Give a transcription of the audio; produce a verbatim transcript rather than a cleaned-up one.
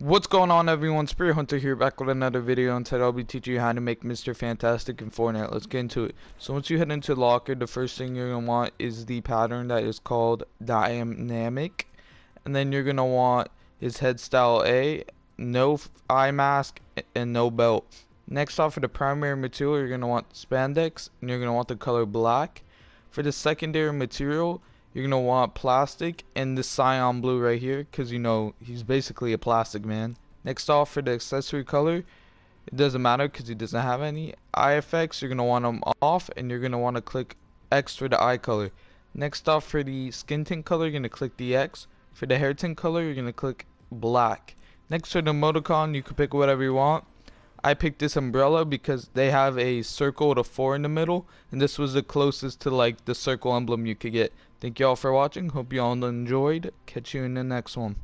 What's going on, everyone? Spirit Hunter here, back with another video, and today I'll be teaching you how to make Mister Fantastic in Fortnite. Let's get into it. So once you head into Locker, the first thing you're going to want is the pattern that is called Dynamic. And then you're going to want his head style A, no eye mask, and no belt. Next off, for the primary material, you're going to want spandex, and you're going to want the color black. For the secondary material, you're going to want plastic and the cyan blue right here, because you know he's basically a plastic man. Next off, for the accessory color, it doesn't matter because he doesn't have any. Eye effects, you're going to want them off, and you're going to want to click X for the eye color. Next off, for the skin tint color, you're going to click the X. For the hair tint color, you're going to click black. Next, for the emoticon, you can pick whatever you want. I picked this umbrella because they have a circle with a four in the middle, and this was the closest to like the circle emblem you could get. Thank you all for watching. Hope you all enjoyed. Catch you in the next one.